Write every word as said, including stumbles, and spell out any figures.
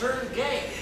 turn gay.